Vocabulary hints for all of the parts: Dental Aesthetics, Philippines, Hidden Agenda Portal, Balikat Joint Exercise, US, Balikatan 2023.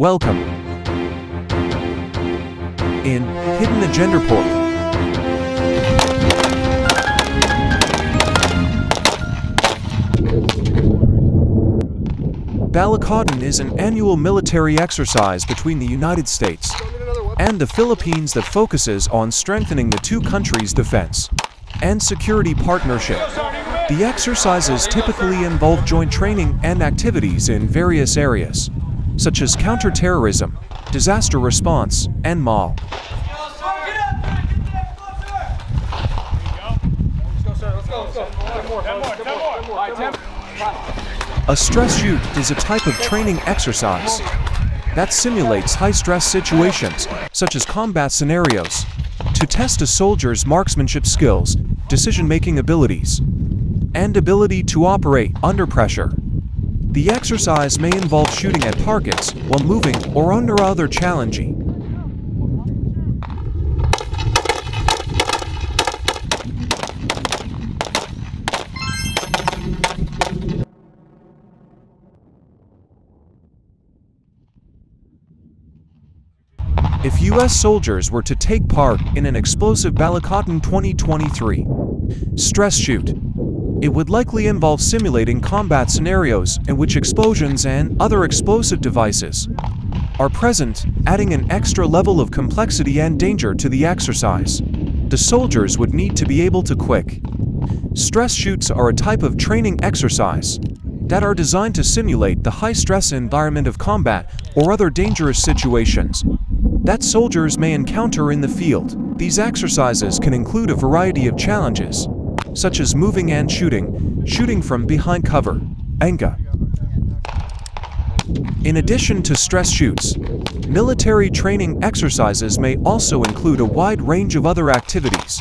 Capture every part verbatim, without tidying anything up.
Welcome in Hidden Agenda Portal. Balikatan is an annual military exercise between the United States and the Philippines that focuses on strengthening the two countries' defense and security partnership. The exercises typically involve joint training and activities in various areas, such as counterterrorism, disaster response, and M A L. A stress shoot is a type of training exercise that simulates high-stress situations, such as combat scenarios, to test a soldier's marksmanship skills, decision-making abilities, and ability to operate under pressure. The exercise may involve shooting at targets while moving or under other challenging . If U S soldiers were to take part in an explosive Balikatan twenty twenty-three stress shoot, it would likely involve simulating combat scenarios in which explosions and other explosive devices are present, adding an extra level of complexity and danger to the exercise. The soldiers would need to be able to quick. Stress shoots are a type of training exercise that are designed to simulate the high-stress environment of combat or other dangerous situations that soldiers may encounter in the field. These exercises can include a variety of challenges, such as moving and shooting, shooting from behind cover, A N G A. In addition to stress shoots, military training exercises may also include a wide range of other activities,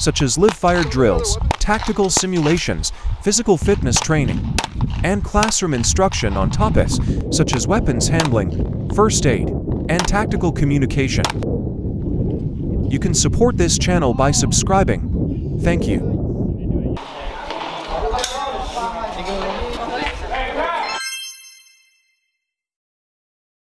such as live-fire drills, tactical simulations, physical fitness training, and classroom instruction on topics such as weapons handling, first aid, and tactical communication. You can support this channel by subscribing. Thank you.